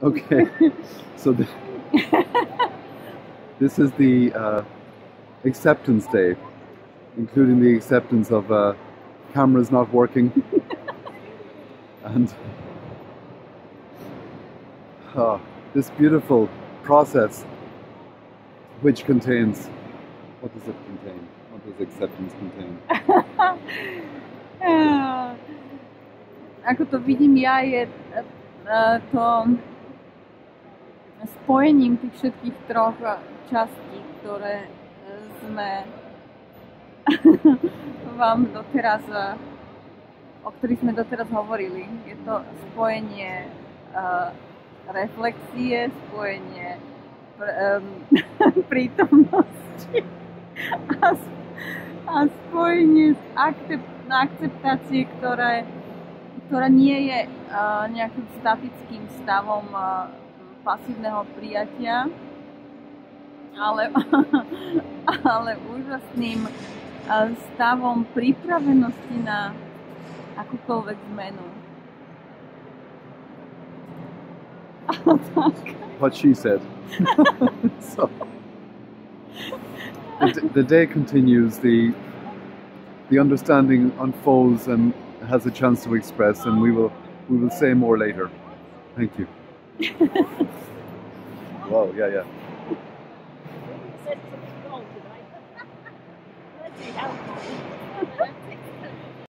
Okay, so this is the acceptance day, including the acceptance of cameras not working. And this beautiful process, which contains, what does it contain? What does acceptance contain? Ako to vidím ja, je to spojením tych wszystkich troch czasów, które sme wam doteraz, o których sme doteraz hovorili. Je to spojenie refleksje, spojenie prítomnosti a spojenie na akceptácie, ktorá nie je nejakým statickým stavom pasívneho prijatia, ale úžasným stavom pripravenosti na akúkoľvek zmenu. What she said. So, the day continues, the understanding unfolds and has a chance to express, and we will say more later. Thank you. Wow, yeah. You said something wrong tonight.